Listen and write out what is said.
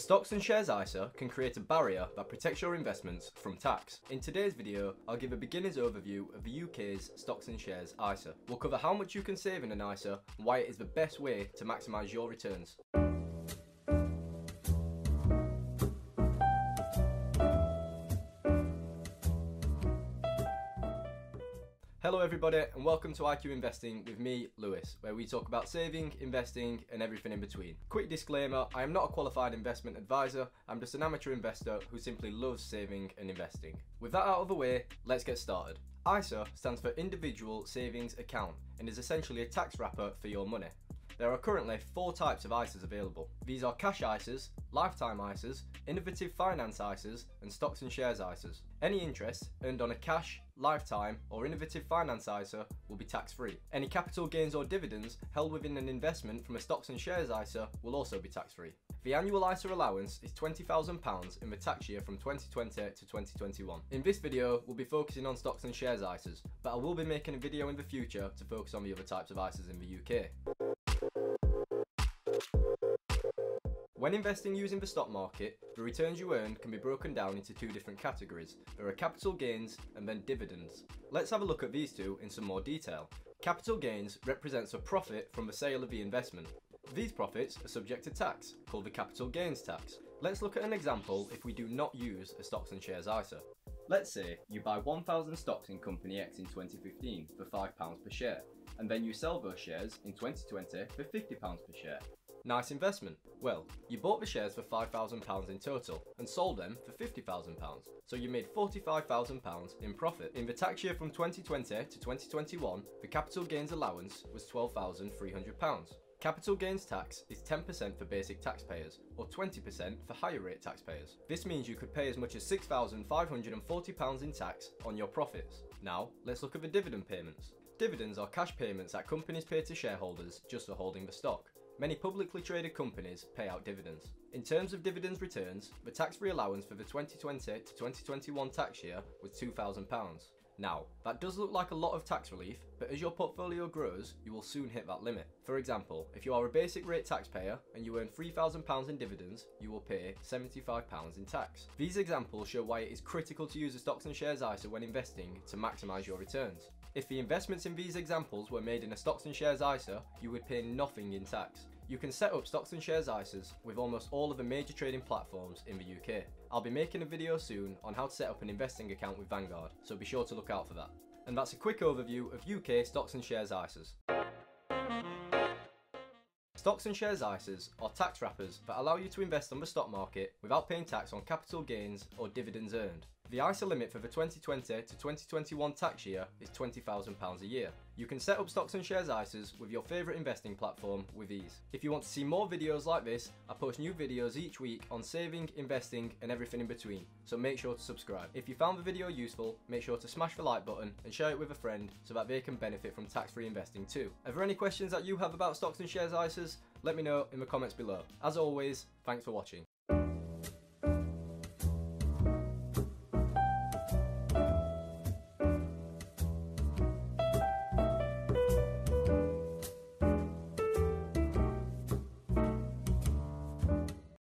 A stocks and shares ISA can create a barrier that protects your investments from tax. In today's video, I'll give a beginner's overview of the UK's stocks and shares ISA. We'll cover how much you can save in an ISA and why it is the best way to maximise your returns. Hello everybody and welcome to IQ Investing with me, Lewis, where we talk about saving, investing and everything in between. Quick disclaimer, I am not a qualified investment advisor, I'm just an amateur investor who simply loves saving and investing. With that out of the way, let's get started. ISA stands for Individual Savings Account and is essentially a tax wrapper for your money. There are currently four types of ISAs available. These are cash ISAs, lifetime ISAs, innovative finance ISAs and stocks and shares ISAs. Any interest earned on a cash, lifetime or innovative finance ISA will be tax free. Any capital gains or dividends held within an investment from a stocks and shares ISA will also be tax free. The annual ISA allowance is £20,000 in the tax year from 2020 to 2021. In this video, we'll be focusing on stocks and shares ISAs, but I will be making a video in the future to focus on the other types of ISAs in the UK. When investing using the stock market, the returns you earn can be broken down into two different categories. There are capital gains and then dividends. Let's have a look at these two in some more detail. Capital gains represents a profit from the sale of the investment. These profits are subject to tax, called the capital gains tax. Let's look at an example if we do not use a stocks and shares ISA. Let's say you buy 1,000 stocks in Company X in 2015 for £5 per share, and then you sell those shares in 2020 for £50 per share. Nice investment. Well, you bought the shares for £5,000 in total and sold them for £50,000, so you made £45,000 in profit. In the tax year from 2020 to 2021, the capital gains allowance was £12,300. Capital gains tax is 10% for basic taxpayers or 20% for higher rate taxpayers. This means you could pay as much as £6,540 in tax on your profits. Now, let's look at the dividend payments. Dividends are cash payments that companies pay to shareholders just for holding the stock. Many publicly traded companies pay out dividends. In terms of dividends returns, the tax-free allowance for the 2020 to 2021 tax year was £2,000. Now, that does look like a lot of tax relief, but as your portfolio grows, you will soon hit that limit. For example, if you are a basic rate taxpayer and you earn £3,000 in dividends, you will pay £75 in tax. These examples show why it is critical to use a stocks and shares ISA when investing to maximise your returns. If the investments in these examples were made in a stocks and shares ISA, you would pay nothing in tax. You can set up stocks and shares ISAs with almost all of the major trading platforms in the UK. I'll be making a video soon on how to set up an investing account with Vanguard, so be sure to look out for that. And that's a quick overview of UK stocks and shares ISAs. Stocks and shares ISAs are tax wrappers that allow you to invest on the stock market without paying tax on capital gains or dividends earned. The ISA limit for the 2020 to 2021 tax year is £20,000 a year. You can set up stocks and shares ISAs with your favourite investing platform with ease. If you want to see more videos like this, I post new videos each week on saving, investing and everything in between, so make sure to subscribe. If you found the video useful, make sure to smash the like button and share it with a friend so that they can benefit from tax-free investing too. Are there any questions that you have about stocks and shares ISAs? Let me know in the comments below. As always, thanks for watching.